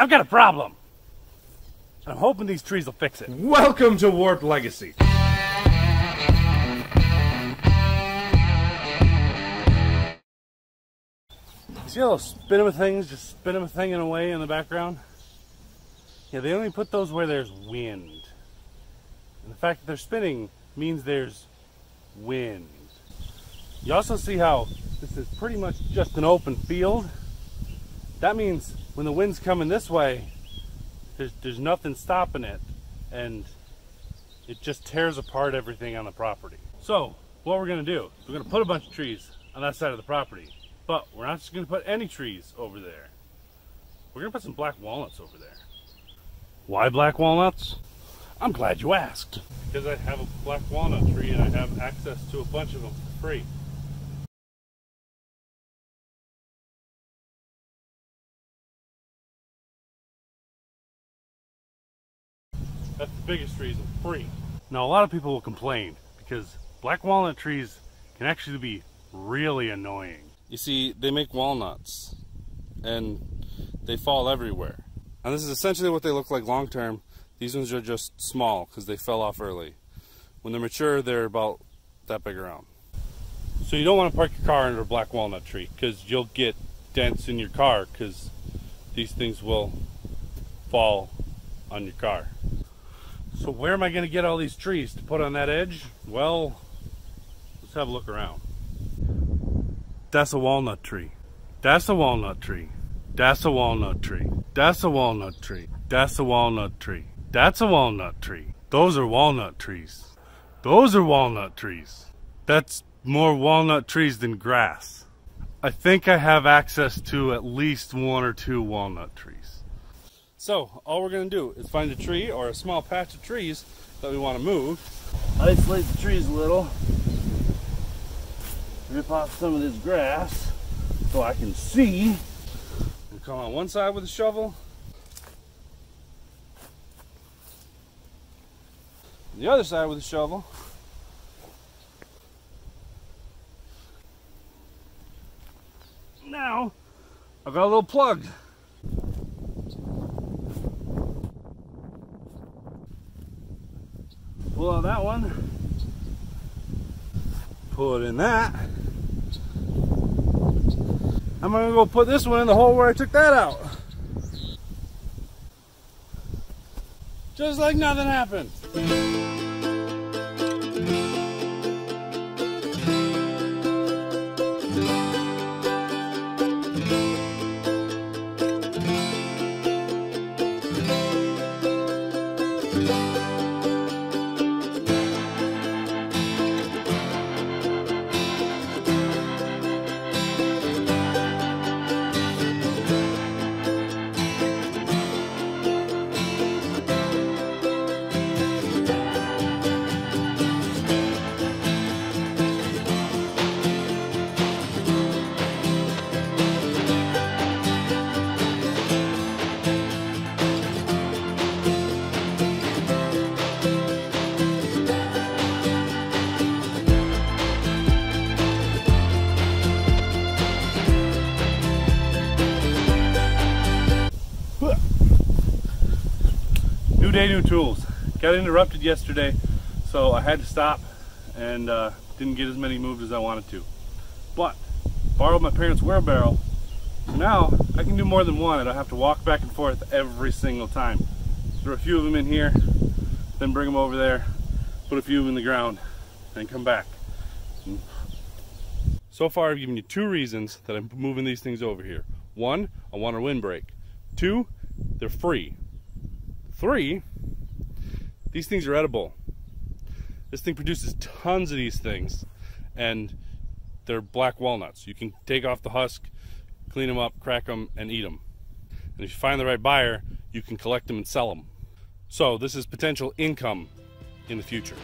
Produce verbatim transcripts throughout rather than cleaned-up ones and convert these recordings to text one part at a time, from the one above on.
I've got a problem. I'm hoping these trees will fix it. Welcome to Warped Legacy. See all those spinning things, just spinning a thing in a way in the background? Yeah, they only put those where there's wind. And the fact that they're spinning means there's wind. You also see how this is pretty much just an open field. That means when the wind's coming this way, there's, there's nothing stopping it, and it just tears apart everything on the property. So what we're gonna do, we're gonna put a bunch of trees on that side of the property, but we're not just gonna put any trees over there. We're gonna put some black walnuts over there. Why black walnuts? I'm glad you asked. Because I have a black walnut tree and I have access to a bunch of them for free. That's the biggest reason, free. Now a lot of people will complain because black walnut trees can actually be really annoying. You see, they make walnuts and they fall everywhere. And this is essentially what they look like long term. These ones are just small because they fell off early. When they're mature, they're about that big around. So you don't want to park your car under a black walnut tree because you'll get dents in your car because these things will fall on your car. So where am I going to get all these trees to put on that edge? Well, let's have a look around. That's a walnut tree. That's a walnut tree. That's a walnut tree. That's a walnut tree. That's a walnut tree. That's a walnut tree. Those are walnut trees. Those are walnut trees. That's more walnut trees than grass. I think I have access to at least one or two walnut trees. So, all we're going to do is find a tree or a small patch of trees that we want to move. Isolate the trees a little. Rip off some of this grass so I can see. We'll come on one side with a shovel. And the other side with a shovel. Now, I've got a little plug. Pull out that one, pull it in that. I'm gonna go put this one in the hole where I took that out. Just like nothing happened. New tools. Got interrupted yesterday, so I had to stop and uh, didn't get as many moved as I wanted to. But borrowed my parents' wheelbarrow, so now I can do more than one. I don't have to walk back and forth every single time. Throw a few of them in here, then bring them over there, put a few in the ground, then come back. So far, I've given you two reasons that I'm moving these things over here. One, I want a windbreak. Two, they're free. Three, these things are edible. This thing produces tons of these things, and they're black walnuts. You can take off the husk, clean them up, crack them, and eat them. And if you find the right buyer, you can collect them and sell them. So this is potential income in the future.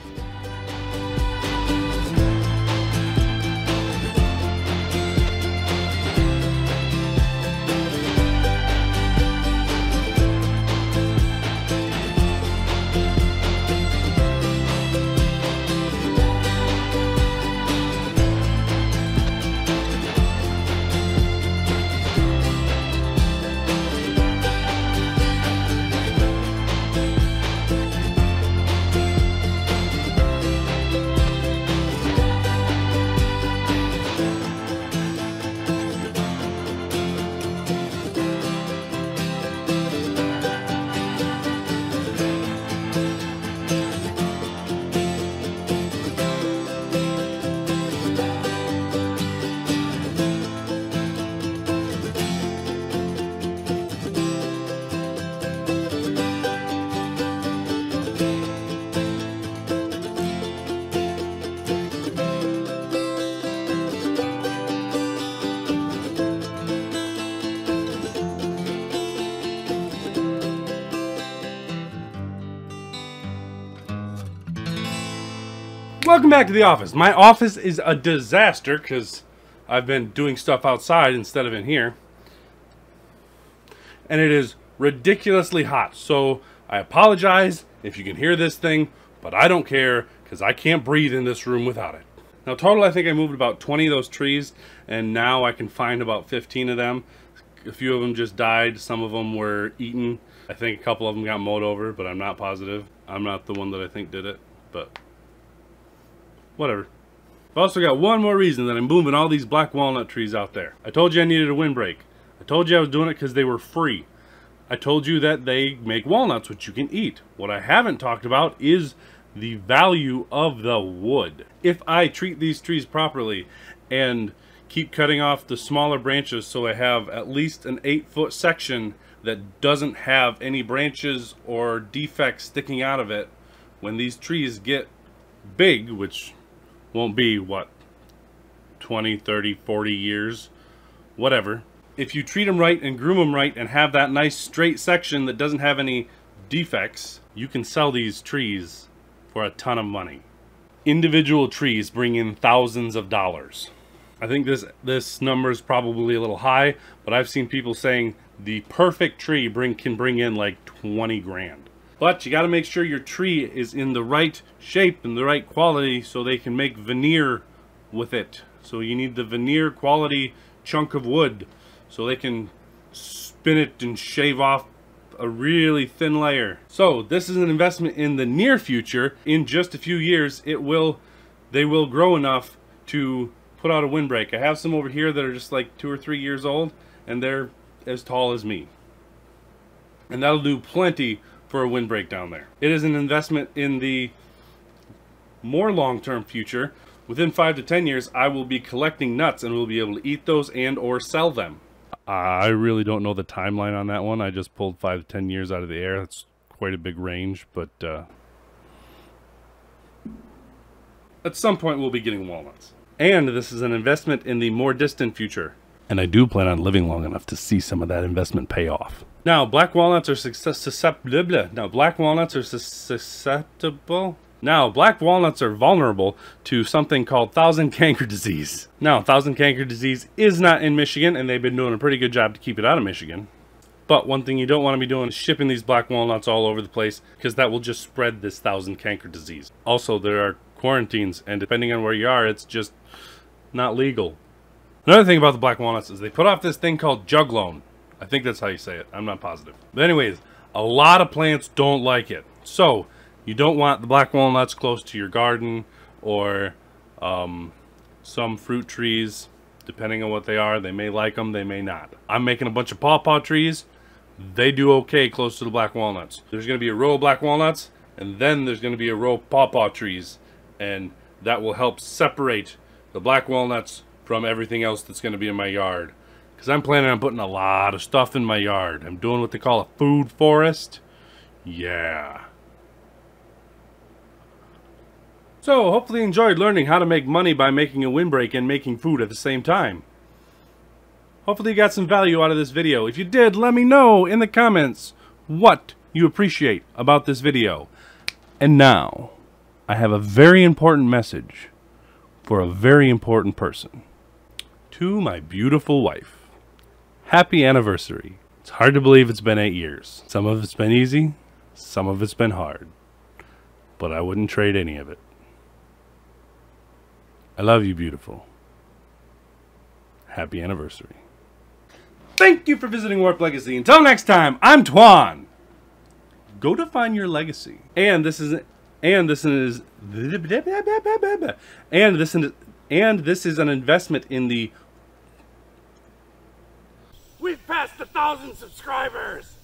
Welcome back to the office. My office is a disaster because I've been doing stuff outside instead of in here. And it is ridiculously hot. So I apologize if you can hear this thing, but I don't care because I can't breathe in this room without it. Now total, I think I moved about twenty of those trees, and now I can find about fifteen of them. A few of them just died. Some of them were eaten. I think a couple of them got mowed over, but I'm not positive. I'm not the one that I think did it, but whatever. I've also got one more reason that I'm moving all these black walnut trees out there. I told you I needed a windbreak. I told you I was doing it because they were free. I told you that they make walnuts, which you can eat. What I haven't talked about is the value of the wood. If I treat these trees properly and keep cutting off the smaller branches so I have at least an eight foot section that doesn't have any branches or defects sticking out of it, when these trees get big, which won't be what, twenty, thirty, forty years, whatever, if you treat them right and groom them right and have that nice straight section that doesn't have any defects, you can sell these trees for a ton of money. Individual trees bring in thousands of dollars. I think this this number is probably a little high, but I've seen people saying the perfect tree bring can bring in like twenty grand. But you got to make sure your tree is in the right shape and the right quality so they can make veneer with it. So you need the veneer quality chunk of wood so they can spin it and shave off a really thin layer. So this is an investment in the near future. In just a few years, it will they will grow enough to put out a windbreak. I have some over here that are just like two or three years old, and they're as tall as me. And that'll do plenty for a windbreak down there. It is an investment in the more long-term future. Within five to ten years, I will be collecting nuts and will be able to eat those and or sell them. I really don't know the timeline on that one. I just pulled five to ten years out of the air. That's quite a big range, but uh, at some point we'll be getting walnuts. And this is an investment in the more distant future. And I do plan on living long enough to see some of that investment pay off. Now, black walnuts are susceptible. Now, black walnuts are susceptible. Now, black walnuts are vulnerable to something called Thousand Canker Disease. Now, Thousand Canker Disease is not in Michigan, and they've been doing a pretty good job to keep it out of Michigan. But one thing you don't want to be doing is shipping these black walnuts all over the place, because that will just spread this Thousand Canker Disease. Also, there are quarantines, and depending on where you are, it's just not legal. Another thing about the black walnuts is they put off this thing called juglone. I think that's how you say it. I'm not positive. But anyways, a lot of plants don't like it. So you don't want the black walnuts close to your garden or um, some fruit trees. Depending on what they are, they may like them, they may not. I'm making a bunch of pawpaw trees. They do okay close to the black walnuts. There's going to be a row of black walnuts, and then there's going to be a row of pawpaw trees. And that will help separate the black walnuts from everything else that's going to be in my yard. Because I'm planning on putting a lot of stuff in my yard. I'm doing what they call a food forest. Yeah. So, hopefully you enjoyed learning how to make money by making a windbreak and making food at the same time. Hopefully you got some value out of this video. If you did, let me know in the comments what you appreciate about this video. And now, I have a very important message for a very important person. To my beautiful wife. Happy anniversary. It's hard to believe it's been eight years. Some of it's been easy, some of it's been hard. But I wouldn't trade any of it. I love you, beautiful. Happy anniversary. Thank you for visiting Warped Legacy. Until next time, I'm Twan. Go define your legacy. And this is And this is and this is and this is an investment in the. We've passed a thousand subscribers.